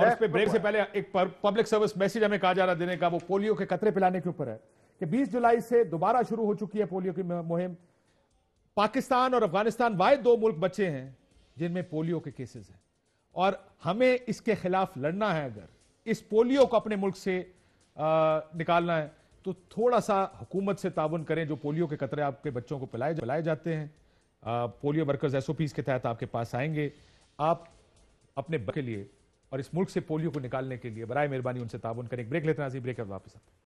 और इस पे ब्रेक से पहले एक पब्लिक सर्विस मैसेज हमें कहा जा रहा देने का, वो पोलियो के कतरे पिलाने के ऊपर है कि 20 जुलाई से दोबारा शुरू हो चुकी है पोलियो की मुहिम। पाकिस्तान और अफगानिस्तान वाय दो मुल्क बचे हैं जिनमें पोलियो के केसेस हैं, और हमें इसके खिलाफ लड़ना है। अगर इस पोलियो को अपने मुल्क से निकालना है तो थोड़ा सा हुकूमत से ताबन करें। जो पोलियो के कतरे आपके बच्चों को पिलाए जाते हैं, पोलियो वर्कर्स एसओपीज के तहत आपके पास आएंगे, आप अपने बच्चे के लिए और इस मुल्क से पोलियो को निकालने के लिए बराए मेहरबानी उनसे ताबुन करें। एक ब्रेक लेते हैं, ब्रेक के बाद वापस आते हैं।